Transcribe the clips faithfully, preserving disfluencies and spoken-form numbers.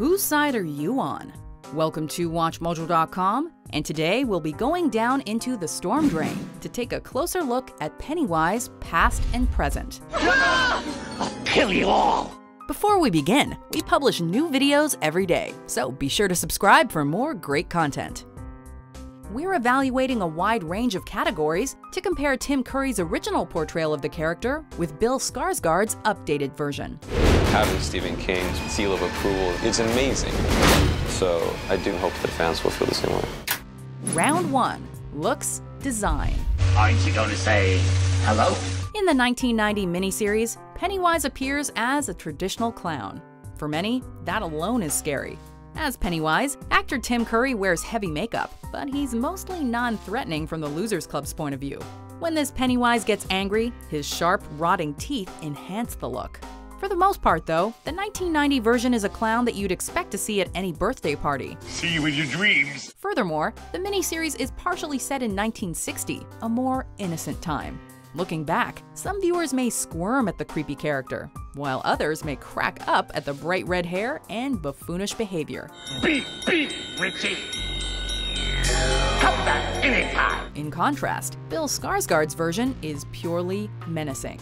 Whose side are you on? Welcome to Watch Mojo dot com, and today we'll be going down into the storm drain to take a closer look at Pennywise past and present. I'll kill you all! Before we begin, we publish new videos every day, so be sure to subscribe for more great content. We're evaluating a wide range of categories to compare Tim Curry's original portrayal of the character with Bill Skarsgård's updated version. Having Stephen King's seal of approval is amazing. So I do hope that fans will feel the same way. Round one, looks, design. Aren't you going to say hello? In the nineteen ninety miniseries, Pennywise appears as a traditional clown. For many, that alone is scary. As Pennywise, actor Tim Curry wears heavy makeup, but he's mostly non-threatening from the Losers Club's point of view. When this Pennywise gets angry, his sharp, rotting teeth enhance the look. For the most part, though, the nineteen ninety version is a clown that you'd expect to see at any birthday party. See you in your dreams! Furthermore, the miniseries is partially set in nineteen sixty, a more innocent time. Looking back, some viewers may squirm at the creepy character, while others may crack up at the bright red hair and buffoonish behavior. Beep, beep, Richie! Come back anytime! In contrast, Bill Skarsgård's version is purely menacing.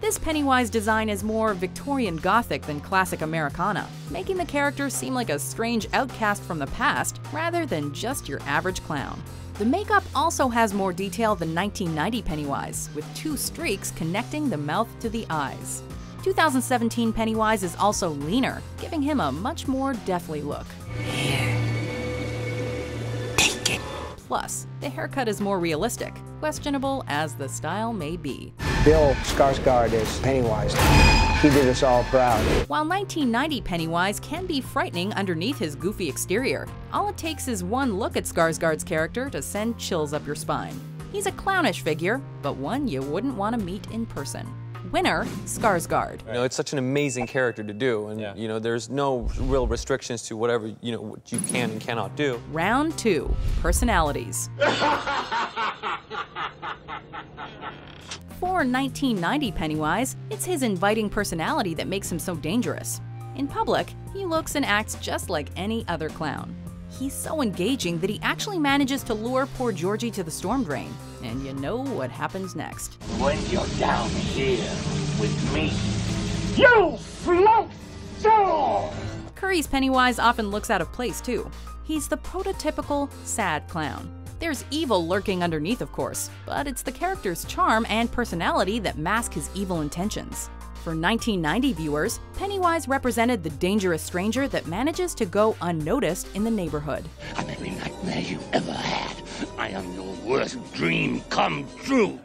This Pennywise design is more Victorian Gothic than classic Americana, making the character seem like a strange outcast from the past rather than just your average clown. The makeup also has more detail than nineteen ninety Pennywise, with two streaks connecting the mouth to the eyes. two thousand seventeen Pennywise is also leaner, giving him a much more deathly look. Here. Take it. Plus, the haircut is more realistic, questionable as the style may be. Bill Skarsgård is Pennywise. He did us all proud. While nineteen ninety Pennywise can be frightening underneath his goofy exterior, all it takes is one look at Skarsgård's character to send chills up your spine. He's a clownish figure, but one you wouldn't want to meet in person. Winner, Skarsgård. You know, it's such an amazing character to do, and yeah. you know, there's no real restrictions to whatever you know what you can and cannot do. Round two, personalities. For nineteen ninety Pennywise, it's his inviting personality that makes him so dangerous. In public, he looks and acts just like any other clown. He's so engaging that he actually manages to lure poor Georgie to the storm drain. And you know what happens next. When you're down here with me, you float down! Curry's Pennywise often looks out of place, too. He's the prototypical sad clown. There's evil lurking underneath, of course, but it's the character's charm and personality that mask his evil intentions. For nineteen ninety viewers, Pennywise represented the dangerous stranger that manages to go unnoticed in the neighborhood. I'm every nightmare you ever had. I am your worst dream come true.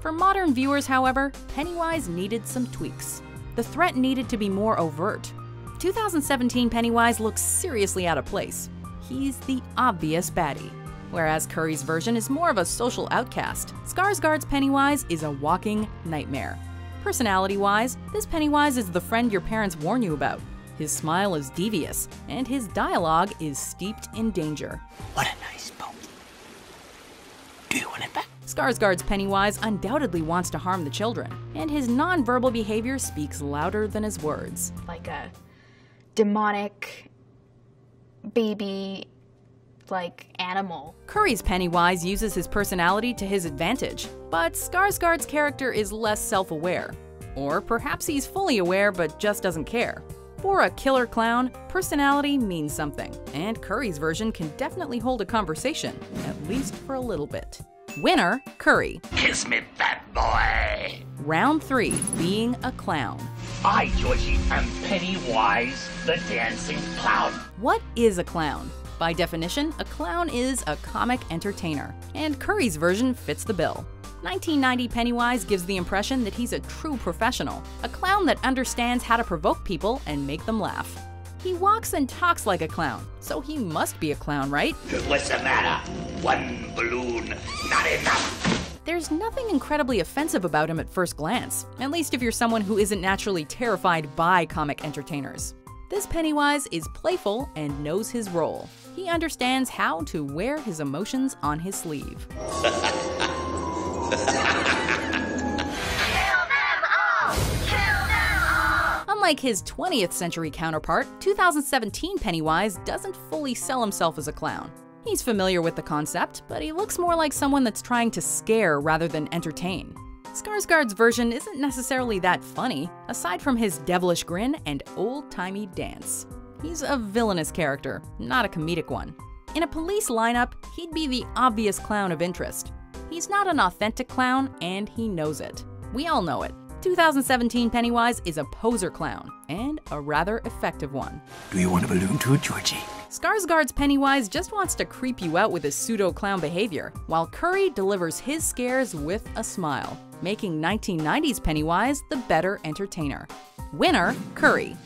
For modern viewers, however, Pennywise needed some tweaks. The threat needed to be more overt. two thousand seventeen Pennywise looks seriously out of place. He's the obvious baddie. Whereas Curry's version is more of a social outcast, Skarsgård's Pennywise is a walking nightmare. Personality-wise, this Pennywise is the friend your parents warn you about. His smile is devious, and his dialogue is steeped in danger. What a nice boat. Do you want it back? Skarsgård's Pennywise undoubtedly wants to harm the children, and his non-verbal behavior speaks louder than his words. Like a demonic baby, like animal. Curry's Pennywise uses his personality to his advantage, but Skarsgård's character is less self-aware. Or perhaps he's fully aware but just doesn't care. For a killer clown, personality means something, and Curry's version can definitely hold a conversation, at least for a little bit. Winner, Curry. Kiss me, fat boy! Round three, being a clown. I, Georgie, am Pennywise, the dancing clown. What is a clown? By definition, a clown is a comic entertainer, and Curry's version fits the bill. nineteen ninety Pennywise gives the impression that he's a true professional, a clown that understands how to provoke people and make them laugh. He walks and talks like a clown, so he must be a clown, right? What's the matter? One balloon, not enough! There's nothing incredibly offensive about him at first glance, at least if you're someone who isn't naturally terrified by comic entertainers. This Pennywise is playful and knows his role. He understands how to wear his emotions on his sleeve. Kill them all! Kill them all! Unlike his twentieth century counterpart, two thousand seventeen Pennywise doesn't fully sell himself as a clown. He's familiar with the concept, but he looks more like someone that's trying to scare rather than entertain. Skarsgård's version isn't necessarily that funny, aside from his devilish grin and old-timey dance. He's a villainous character, not a comedic one. In a police lineup, he'd be the obvious clown of interest. He's not an authentic clown, and he knows it. We all know it. two thousand seventeen Pennywise is a poser clown, and a rather effective one. Do you want a balloon too, Georgie? Skarsgård's Pennywise just wants to creep you out with his pseudo-clown behavior, while Curry delivers his scares with a smile, making nineteen nineties Pennywise the better entertainer. Winner, Curry.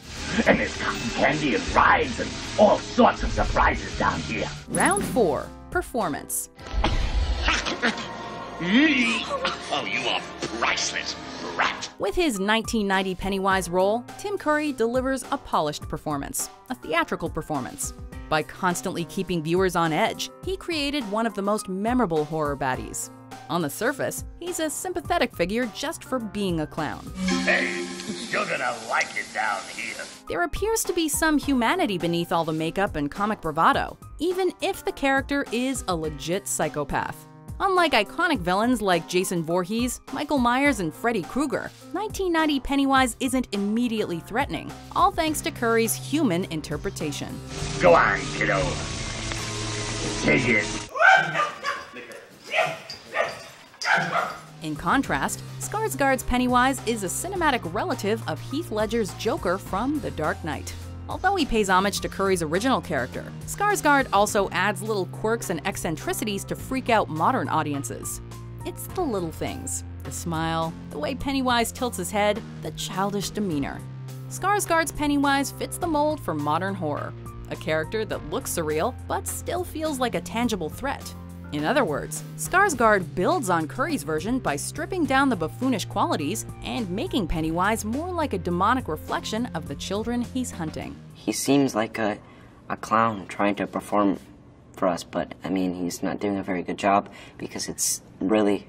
And there's cotton candy and rides and all sorts of surprises down here. Round four, performance. Oh, you are priceless, rat. With his nineteen ninety Pennywise role, Tim Curry delivers a polished performance, a theatrical performance. By constantly keeping viewers on edge, he created one of the most memorable horror baddies. On the surface, he's a sympathetic figure just for being a clown. Hey, you're gonna like it down here. There appears to be some humanity beneath all the makeup and comic bravado, even if the character is a legit psychopath. Unlike iconic villains like Jason Voorhees, Michael Myers, and Freddy Krueger, nineteen ninety Pennywise isn't immediately threatening, all thanks to Curry's human interpretation. Go on, kiddo. Take it. In contrast, Skarsgård's Pennywise is a cinematic relative of Heath Ledger's Joker from The Dark Knight. Although he pays homage to Curry's original character, Skarsgård also adds little quirks and eccentricities to freak out modern audiences. It's the little things. The smile, the way Pennywise tilts his head, the childish demeanor. Skarsgård's Pennywise fits the mold for modern horror. A character that looks surreal, but still feels like a tangible threat. In other words, Skarsgård builds on Curry's version by stripping down the buffoonish qualities and making Pennywise more like a demonic reflection of the children he's hunting. He seems like a, a clown trying to perform for us, but I mean, he's not doing a very good job because it's really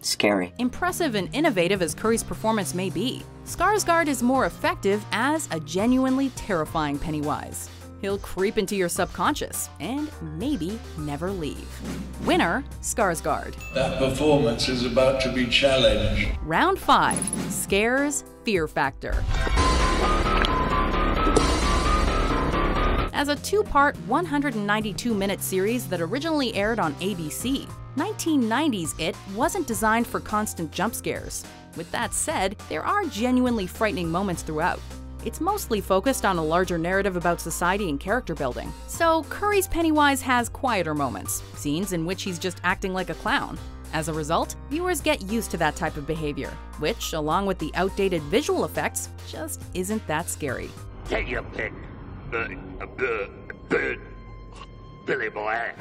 scary. Impressive and innovative as Curry's performance may be, Skarsgård is more effective as a genuinely terrifying Pennywise. He'll creep into your subconscious and maybe never leave. Winner, Skarsgård. That performance is about to be challenged. Round five, scares, fear factor. As a two-part, one hundred ninety-two minute series that originally aired on A B C, nineteen nineties It wasn't designed for constant jump scares. With that said, there are genuinely frightening moments throughout. It's mostly focused on a larger narrative about society and character building. So Curry's Pennywise has quieter moments, scenes in which he's just acting like a clown. As a result, viewers get used to that type of behavior, which, along with the outdated visual effects, just isn't that scary. Take your pick, Billy boy.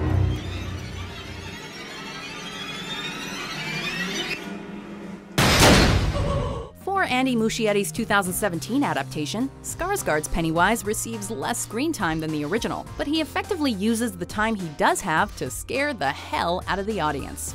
For Andy Muschietti's two thousand seventeen adaptation, Skarsgård's Pennywise receives less screen time than the original, but he effectively uses the time he does have to scare the hell out of the audience.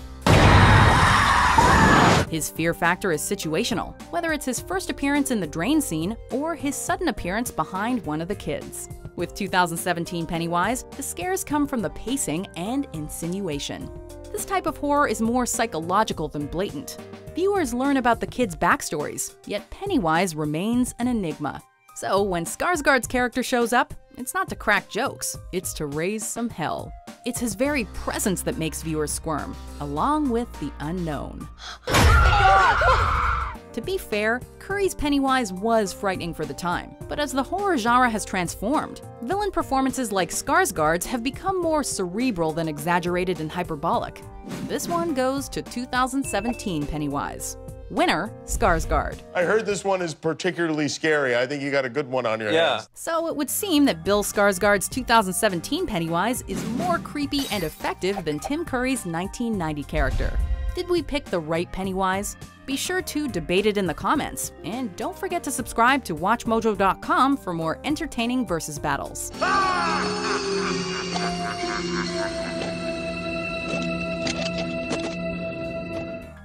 His fear factor is situational, whether it's his first appearance in the drain scene or his sudden appearance behind one of the kids. With two thousand seventeen Pennywise, the scares come from the pacing and insinuation. This type of horror is more psychological than blatant. Viewers learn about the kids' backstories, yet Pennywise remains an enigma. So when Skarsgård's character shows up, it's not to crack jokes, it's to raise some hell. It's his very presence that makes viewers squirm, along with the unknown. To be fair, Curry's Pennywise was frightening for the time, but as the horror genre has transformed, villain performances like Skarsgård's have become more cerebral than exaggerated and hyperbolic. This one goes to two thousand seventeen Pennywise. Winner, Skarsgård. I heard this one is particularly scary. I think you got a good one on your yeah. hands. So it would seem that Bill Skarsgård's two thousand seventeen Pennywise is more creepy and effective than Tim Curry's nineteen ninety character. Did we pick the right Pennywise? Be sure to debate it in the comments, and don't forget to subscribe to Watch Mojo dot com for more entertaining versus battles.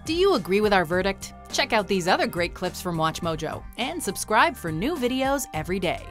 Do you agree with our verdict? Check out these other great clips from WatchMojo and subscribe for new videos every day.